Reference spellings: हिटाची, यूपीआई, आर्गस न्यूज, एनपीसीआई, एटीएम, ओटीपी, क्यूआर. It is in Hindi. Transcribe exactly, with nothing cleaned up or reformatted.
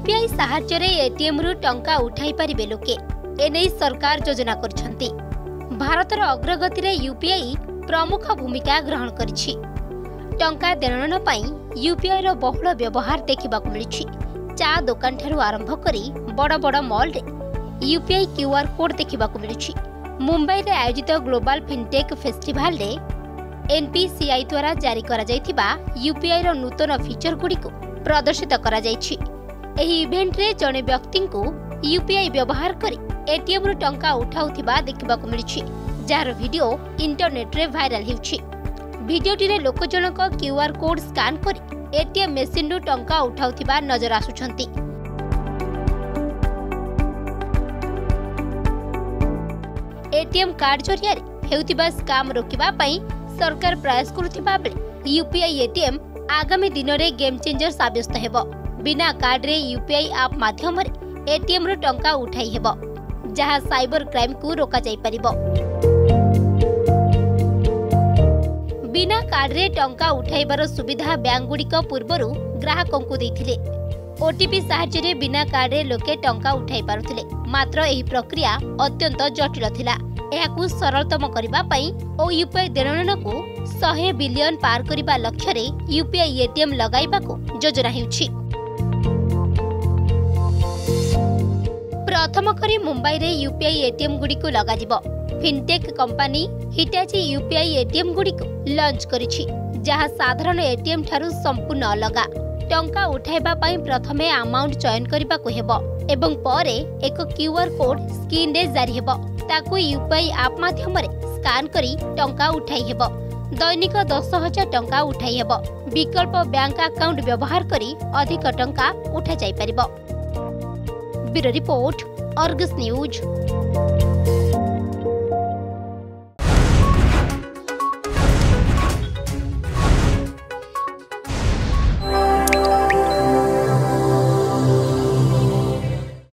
यूपीआई साहाय्य एटीएम रु टंका उठाई पारे लोके एने सरकार योजना करछंती। भारतर अग्रगति रे यूपीआई प्रमुख भूमिका ग्रहण करिछि। टंका देणन पई यूपीआई रो बहुल व्यवहार देखा मिली। चा दुकान ठारू आरंभ करी बड़ बड़ मॉल रे यूपीआई क्यूआर कोड देखा मिली। मुंबई रे आयोजित ग्लोबल फिनटेक फेस्टिवल रे एनपीसीआई द्वारा जारी करा जायथिबा यूपीआई रो नूतन फीचर गुड़िक प्रदर्शित करा जायछि। एही इवेंट रे जने व्यक्ति को यूपीआई व्यवहार करी एटीएम रु टंका उठाउथिबा देखा मिली, जार वीडियो इंटरनेट रे वायरल हेउछि। वीडियोटी रे लोक जनक क्यूआर कोड स्कैन करी एटीएम मशीन रु टंका उठाउथिबा नजर आसुछंती। एटीएम कार्ड जरिया हेउथिबा स्काम रोकिबा पई सरकार प्रयास करुथिबा बेले यूपीआई एटीएम आगामी दिन रे गेम चेंजर साबित हेबो। बिना कार्ड रे यूपीआई आप माध्यम रे एटीएम रो टंका उठाई हेबो, जहां साइबर क्राइम को रोका जाई परिबो। बिना कार्ड रे टंका उठाइबार सुविधा बैंक गुड़िक पूर्वरु ग्राहकों को देथिले। ओटीपी साहाय्य रे बिना कार्ड रे लोके टंका उठाई पारुथिले, मात्र एही प्रक्रिया अत्यंत जटिल थिला। एहाकु सरलतम करिबा पई ओ यूपीआई देणन को सौ बिलियन पार करिबा लक्ष्य रे यूपीआई एटीएम लगाइबा को योजना हेउछि। प्रथम करी मुंबई रे यूपीआई एटीएम गुडी को लगा जिवो। Fintech company हिटाची यूपीआई एटीएम गुडी को लॉन्च करिछि, जहां साधारण एटीएम ठारू संपूर्ण अलगा। टंका उठाइबा पई प्रथमे अमाउंट चयन करिबा को हेबो एवं पारे एक क्यूआर कोड स्क्रीन रे जारी हेबो। ताकु यूपीआई आप माध्यम रे स्कैन करी टंका उठाई हेबो। दैनिक दस हजार टंका उठाई हेबो। विकल्प बैंक अकाउंट व्यवहार करी अधिक टंका उठा जाई परिबो। Bureau report, आर्गस न्यूज।